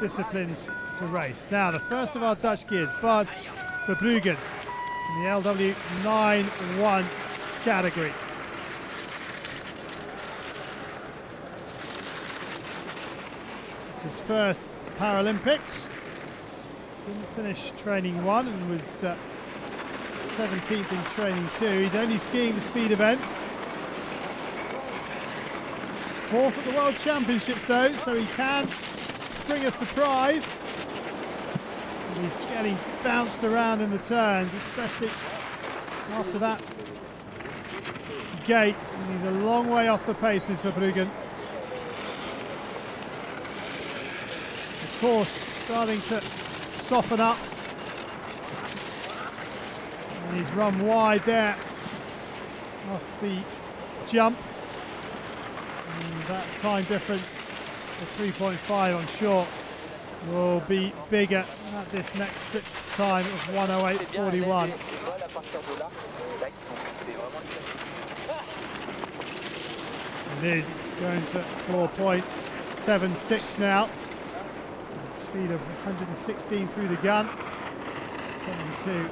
disciplines to race. Now, the first of our Dutch gears, Bart Verbruggen in the LW91 category. It's his first Paralympics. Didn't finish training one and was 17th in training two. He's only skiing the speed events. Fourth at the World Championships though, so he can spring a surprise. And he's getting bounced around in the turns, especially after that gate. And he's a long way off the paces for Verbruggen. The course starting to soften up. And he's run wide there off the jump. And that time difference of 3.5 on short will be bigger at this next time of 1:08.41. It is going to 4.76 now. Speed of 116 through the gun. 72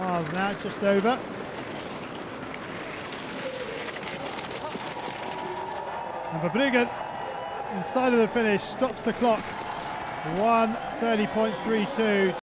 miles an hour, just over. And Verbruggen, inside of the finish, stops the clock. 1:30.32.